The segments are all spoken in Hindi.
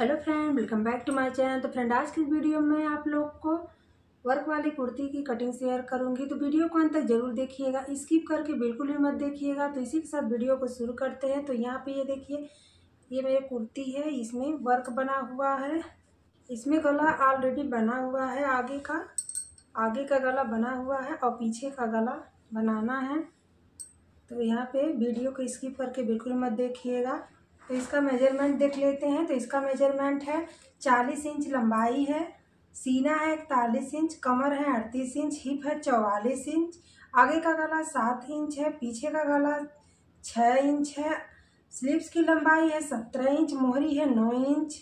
Hello friend, welcome back to my channel. तो फ्रेंड, आज की वीडियो में आप लोग को वर्क वाली कुर्ती की कटिंग शेयर करूंगी, तो वीडियो को अंत तक जरूर देखिएगा, स्किप करके बिल्कुल भी मत देखिएगा। तो इसी के साथ वीडियो को शुरू करते हैं। तो यहाँ पे ये देखिए, ये मेरी कुर्ती है, इसमें वर्क बना हुआ है, इसमें गला ऑलरेडी बना हुआ है, आगे का गला बना हुआ है और पीछे का गला बनाना है। तो यहाँ पर वीडियो को स्किप करके बिल्कुल मत देखिएगा। तो इसका मेजरमेंट देख लेते हैं। तो इसका मेजरमेंट है 40 इंच लंबाई है, सीना है 41 इंच, कमर है 38 इंच, हिप है 44 इंच, आगे का गला 7 इंच है, पीछे का गला 6 इंच है, स्लीव्स की लंबाई है 17 इंच, मोहरी है 9 इंच,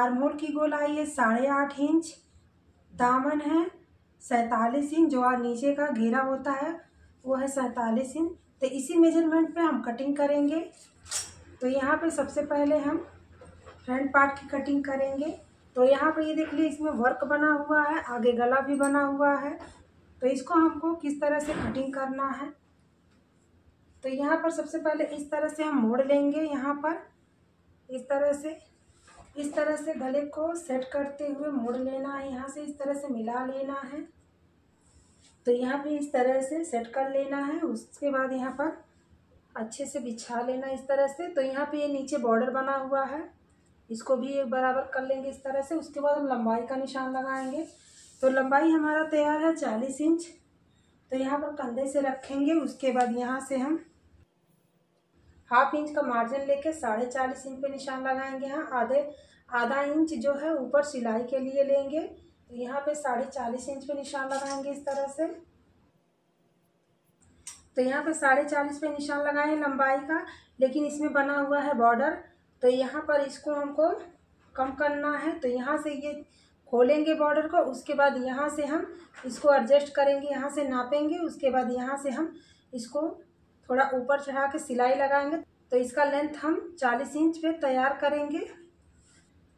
आर्म होल की गोलाई है 8.5 इंच, दामन है 47 इंच, जो नीचे का घेरा होता है वो है 47 इंच। तो इसी मेजरमेंट पे हम कटिंग करेंगे। तो यहाँ पे सबसे पहले हम फ्रंट पार्ट की कटिंग करेंगे। तो यहाँ पे ये देख लीजिए, इसमें वर्क बना हुआ है, आगे गला भी बना हुआ है। तो इसको हमको किस तरह से कटिंग करना है, तो यहाँ पर सबसे पहले इस तरह से हम मोड़ लेंगे। यहाँ पर इस तरह से गले को सेट करते हुए मोड़ लेना है, यहाँ से इस तरह से मिला लेना है। तो यहाँ पे इस तरह से सेट कर लेना है, उसके बाद यहाँ पर अच्छे से बिछा लेना इस तरह से। तो यहाँ पे ये नीचे बॉर्डर बना हुआ है, इसको भी बराबर कर लेंगे इस तरह से। उसके बाद हम लंबाई का निशान लगाएंगे। तो लंबाई हमारा तैयार है 40 इंच। तो यहाँ पर कंधे से रखेंगे, उसके बाद यहाँ से हम 1/2 इंच का मार्जिन लेके 40.5 इंच पे निशान लगाएंगे। हाँ, आधा इंच जो है ऊपर सिलाई के लिए लेंगे। तो यहाँ पे 40.5 इंच पे निशान लगाएंगे इस तरह से। तो यहाँ पे 40.5 पे निशान लगाएं लंबाई का, लेकिन इसमें बना हुआ है बॉर्डर, तो यहाँ पर इसको हमको कम करना है। तो यहाँ से ये खोलेंगे बॉर्डर को, उसके बाद यहाँ से हम इसको एडजस्ट करेंगे, यहाँ से नापेंगे, उसके बाद यहाँ से हम इसको थोड़ा ऊपर चढ़ा के सिलाई लगाएंगे। तो इसका लेंथ हम 40 इंच पे तैयार करेंगे।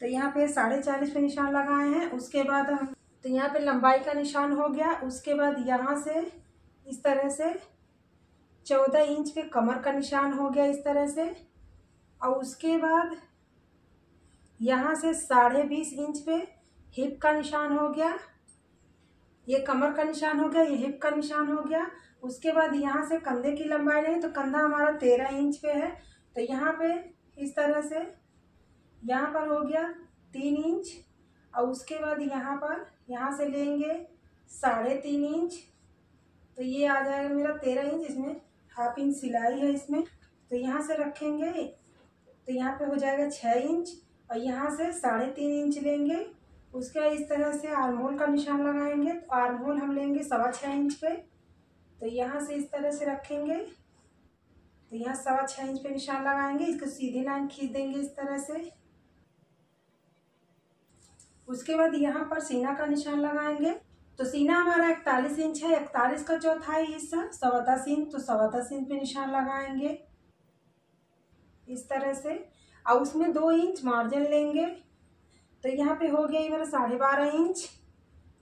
तो यहाँ पे 40.5 पे निशान लगाए हैं। उसके बाद हम तो यहाँ पे लंबाई का निशान हो गया। उसके बाद यहाँ से इस तरह से 14 इंच पे कमर का निशान हो गया इस तरह से। और उसके बाद यहाँ से 20.5 इंच पे हिप का निशान हो गया, ये कमर का निशान हो गया, ये हिप का निशान हो गया। उसके बाद यहाँ से कंधे की लंबाई लें, तो कंधा हमारा 13 इंच पे है। तो यहाँ पे इस तरह से यहाँ पर हो गया 3 इंच। और उसके बाद यहाँ पर यहाँ से लेंगे 3.5 इंच, तो ये आ जाएगा मेरा 13 इंच, इसमें 1/2 इंच सिलाई है इसमें। तो यहाँ से रखेंगे, तो यहाँ पे हो जाएगा 6 इंच। और यहाँ से 3.5 इंच लेंगे। उसके बाद इस तरह से आर्म होल का निशान लगाएंगे। तो आर्म होल हम लेंगे 6.25 इंच पे। तो यहाँ से इस तरह से रखेंगे, तो यहाँ 6.25 इंच पे निशान लगाएंगे, इसको सीधी लाइन खींच देंगे इस तरह से। उसके बाद यहाँ पर सीना का निशान लगाएंगे। तो सीना हमारा 41 इंच है, 41 का चौथाई हिस्सा 10.25 इंच, तो 10.25 इंच पे निशान लगाएंगे इस तरह से। और उसमें 2 इंच मार्जिन लेंगे। तो यहाँ पे हो गया ये मेरा 12.5 इंच।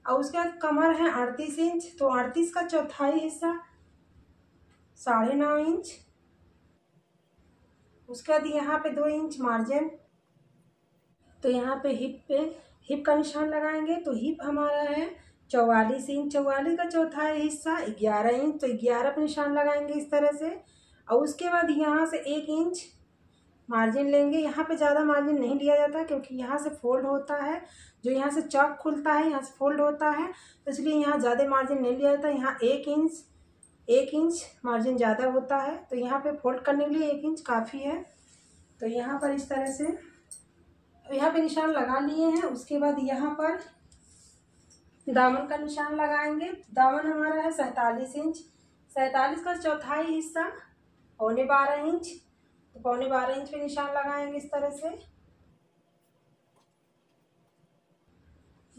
और उसके बाद कमर है 38 इंच, तो 38 का चौथाई हिस्सा 9.5 इंच। उसके बाद यहाँ पे 2 इंच मार्जिन। तो यहाँ पे हिप का निशान लगाएंगे। तो हिप हमारा है 44 इंच, 44 का चौथाई हिस्सा 11 इंच, तो 11 पे निशान लगाएंगे इस तरह से। और उसके बाद यहाँ से 1 इंच मार्जिन लेंगे। यहाँ पे ज़्यादा मार्जिन नहीं लिया जाता, क्योंकि यहाँ से फोल्ड होता है, जो यहाँ से चौक खुलता है यहाँ से फोल्ड होता है, तो इसलिए यहाँ ज़्यादा मार्जिन नहीं लिया जाता। यहाँ 1 इंच मार्जिन ज़्यादा होता है, तो यहाँ पे फोल्ड करने के लिए 1 इंच काफ़ी है। तो यहाँ पर इस तरह से यहाँ पे निशान लगा लिए हैं। उसके बाद यहाँ पर दामन का निशान लगाएंगे। दामन हमारा है 47 इंच, 47 का चौथाई हिस्सा 11.25 इंच, तो 11.25 इंच पे निशान लगाएंगे इस तरह से।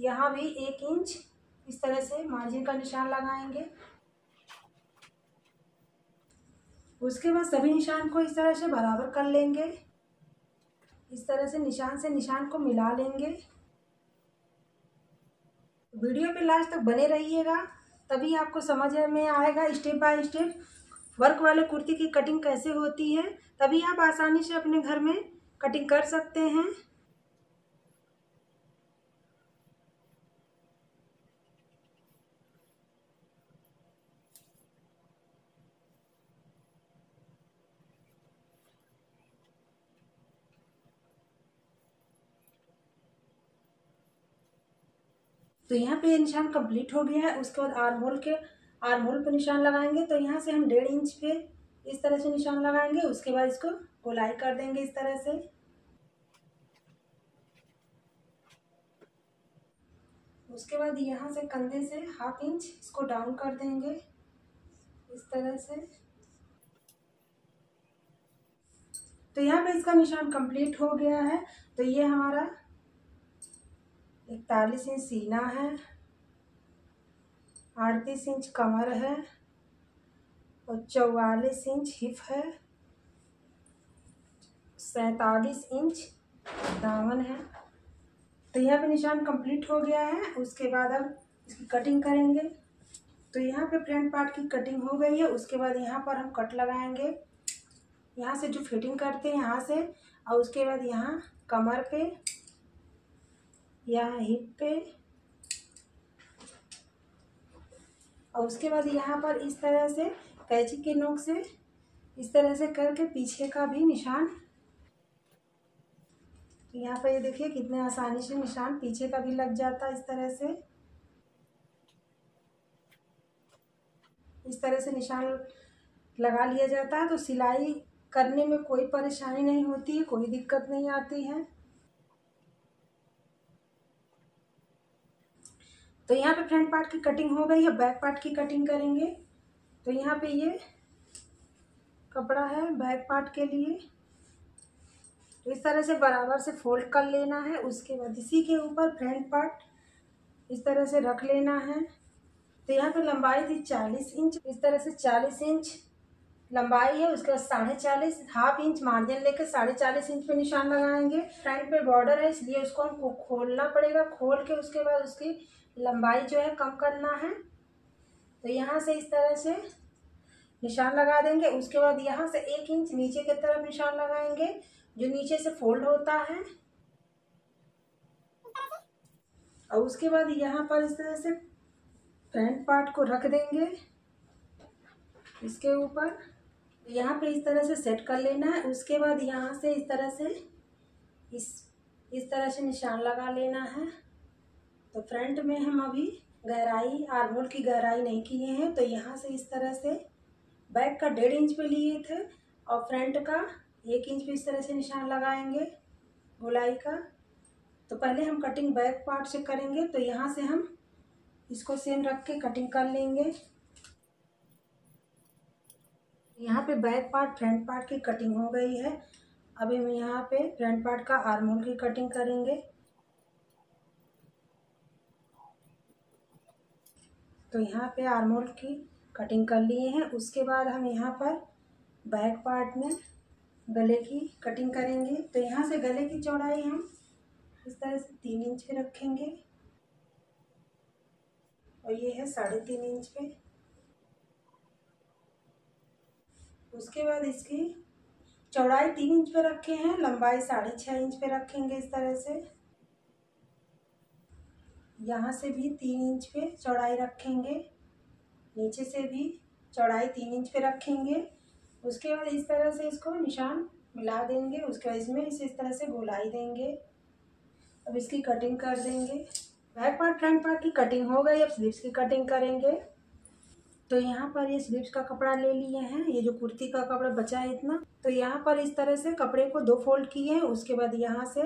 यहाँ भी 1 इंच इस तरह से मार्जिन का निशान लगाएंगे। उसके बाद सभी निशान को इस तरह से बराबर कर लेंगे, इस तरह से निशान को मिला लेंगे। वीडियो पे लास्ट तक बने रहिएगा, तभी आपको समझ में आएगा स्टेप बाय स्टेप वर्क वाले कुर्ती की कटिंग कैसे होती है, तभी आप आसानी से अपने घर में कटिंग कर सकते हैं। तो यहाँ पे निशान कंप्लीट हो गया है। उसके बाद आर्म होल पे निशान लगाएंगे। तो यहाँ से हम 1.5 इंच पे इस तरह से निशान लगाएंगे। उसके बाद इसको गोलाई कर देंगे इस तरह से। उसके बाद यहाँ से कंधे से 1/2 इंच इसको डाउन कर देंगे इस तरह से। तो यहाँ पे इसका निशान कंप्लीट हो गया है। तो ये हमारा 41 इंच सीना है, 38 इंच कमर है और 44 इंच हिप है, 47 इंच दामन है। तो यहाँ पे निशान कंप्लीट हो गया है। उसके बाद अब इसकी कटिंग करेंगे। तो यहाँ पे फ्रंट पार्ट की कटिंग हो गई है। उसके बाद यहाँ पर हम कट लगाएंगे, यहाँ से जो फिटिंग करते हैं यहाँ से, और उसके बाद यहाँ कमर पे, यहाँ हिप पे, और उसके बाद यहाँ पर इस तरह से कैंची के नोक से इस तरह से करके पीछे का भी निशान। यहाँ पर ये देखिए कितने आसानी से निशान पीछे का भी लग जाता है। इस तरह से निशान लगा लिया जाता है। तो सिलाई करने में कोई परेशानी नहीं होती है, कोई दिक्कत नहीं आती है। तो यहाँ पे फ्रंट पार्ट की कटिंग हो गई है। बैक पार्ट की कटिंग करेंगे। तो यहाँ पे ये कपड़ा है बैक पार्ट के लिए। तो इस तरह से बराबर से फोल्ड कर लेना है। उसके बाद इसी के ऊपर फ्रंट पार्ट इस तरह से रख लेना है। तो यहाँ पे लंबाई थी 40 इंच, इस तरह से 40 इंच लंबाई है। उसके बाद 40.5 1/2 इंच मार्जिन लेकर 40.5 इंच पे निशान लगाएंगे। फ्रंट पे बॉर्डर है इसलिए उसको हमको खोलना पड़ेगा। खोल के उसके बाद उसकी लंबाई जो है कम करना है। तो यहाँ से इस तरह से निशान लगा देंगे। उसके बाद यहाँ से 1 इंच नीचे की तरफ निशान लगाएंगे जो नीचे से फोल्ड होता है। और उसके बाद यहाँ पर इस तरह से फ्रंट पार्ट को रख देंगे इसके ऊपर। यहाँ पे इस तरह से सेट कर लेना है। उसके बाद यहाँ से इस तरह से निशान लगा लेना है। तो फ्रंट में हम अभी गहराई आर्म होल की गहराई नहीं किए हैं। तो यहाँ से इस तरह से बैक का 1.5 इंच पे लिए थे और फ्रंट का 1 इंच पे इस तरह से निशान लगाएंगे गोलाई का। तो पहले हम कटिंग बैक पार्ट से करेंगे। तो यहाँ से हम इसको सेम रख के कटिंग कर लेंगे। यहाँ पे बैक पार्ट फ्रंट पार्ट की कटिंग हो गई है। अभी हम यहाँ पे फ्रंट पार्ट का आर्म होल की कटिंग करेंगे। तो यहाँ पे आर्म होल की कटिंग कर लिए हैं। उसके बाद हम यहाँ पर बैक पार्ट में गले की कटिंग करेंगे। तो यहाँ से गले की चौड़ाई हम इस तरह से 3 इंच पे रखेंगे और ये है 3.5 इंच पे। उसके बाद इसकी चौड़ाई 3 इंच पे रखे हैं, लंबाई 6.5 इंच पे रखेंगे इस तरह से। यहाँ से भी 3 इंच पे चौड़ाई रखेंगे, नीचे से भी चौड़ाई 3 इंच पे रखेंगे। उसके बाद इस तरह से इसको निशान मिला देंगे। उसके बाद इसमें इसे इस तरह से गोलाई देंगे। अब इसकी कटिंग कर देंगे। बैक पार्ट फ्रंट पार्ट की कटिंग हो गई। अब स्लीव्स की कटिंग करेंगे। तो यहाँ पर ये स्लीव्स का कपड़ा ले लिए हैं, ये जो कुर्ती का कपड़ा बचा है इतना। तो यहाँ पर इस तरह से कपड़े को 2 फोल्ड किए हैं। उसके बाद यहाँ से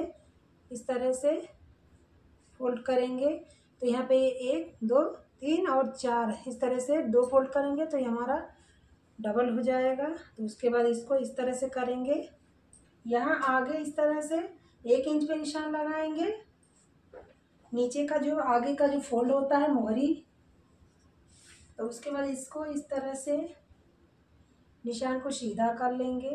इस तरह से फोल्ड करेंगे। तो यहाँ पे 1 2 3 और 4 इस तरह से 2 फोल्ड करेंगे तो ये हमारा डबल हो जाएगा। तो उसके बाद इसको इस तरह से करेंगे। यहाँ आगे इस तरह से 1 इंच पे निशान लगाएंगे। नीचे का जो आगे का जो फोल्ड होता है मोहरी, तो उसके बाद इसको इस तरह से निशान को सीधा कर लेंगे।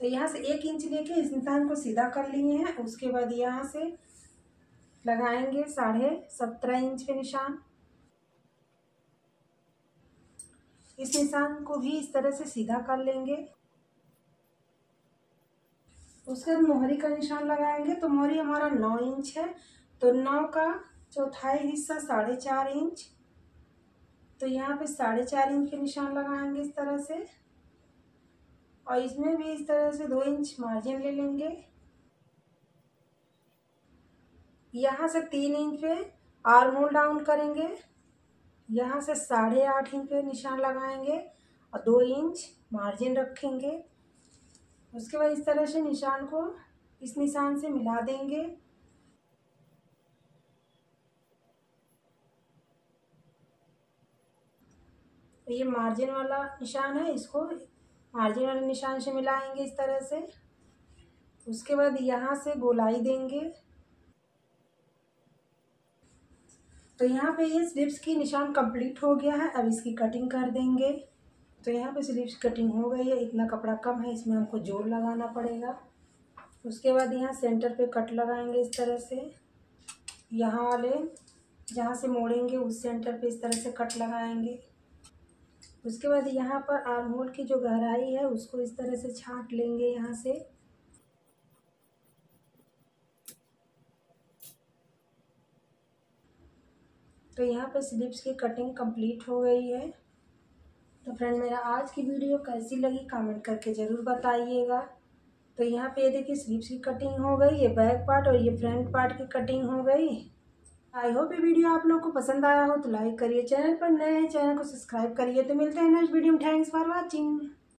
तो यहाँ से 1 इंच लेके इस निशान को सीधा कर लिए हैं। उसके बाद यहाँ से लगाएंगे 17.5 इंच पे निशान। इस निशान को भी इस तरह से सीधा कर लेंगे। उसके बाद मोहरी का निशान लगाएंगे। तो मोहरी हमारा 9 इंच है, तो 9 का चौथाई हिस्सा 4.5 इंच, तो यहाँ पे 4.5 इंच के निशान लगाएंगे इस तरह से। और इसमें भी इस तरह से 2 इंच मार्जिन ले लेंगे। यहाँ से 3 इंच पे आर्म होल डाउन करेंगे, यहाँ से 8.5 इंच पे निशान लगाएंगे और 2 इंच मार्जिन रखेंगे। उसके बाद इस तरह से निशान को इस निशान से मिला देंगे। ये मार्जिन वाला निशान है, इसको मार्जिन वाले निशान से मिलाएंगे इस तरह से। उसके बाद यहाँ से गोलाई देंगे। तो यहाँ पे ये स्लीव्स की निशान कंप्लीट हो गया है। अब इसकी कटिंग कर देंगे। तो यहाँ पे स्लीव्स कटिंग हो गई है। इतना कपड़ा कम है, इसमें हमको जोड़ लगाना पड़ेगा। उसके बाद यहाँ सेंटर पे कट लगाएंगे इस तरह से। यहाँ वाले जहाँ से मोड़ेंगे उस सेंटर पे इस तरह से कट लगाएंगे। उसके बाद यहाँ पर आर्म होल की जो गहराई है उसको इस तरह से छांट लेंगे यहाँ से। तो यहाँ पर स्लीव्स की कटिंग कंप्लीट हो गई है। तो फ्रेंड, मेरा आज की वीडियो कैसी लगी कमेंट करके ज़रूर बताइएगा। तो यहाँ पे ये देखिए स्लीव्स की कटिंग हो गई, ये बैक पार्ट और ये फ्रंट पार्ट की कटिंग हो गई। आई होप ये वीडियो आप लोगों को पसंद आया हो तो लाइक करिए, चैनल पर नए हैं चैनल को सब्सक्राइब करिए। तो मिलते हैं नेक्स्ट वीडियो में। Thanks for watching.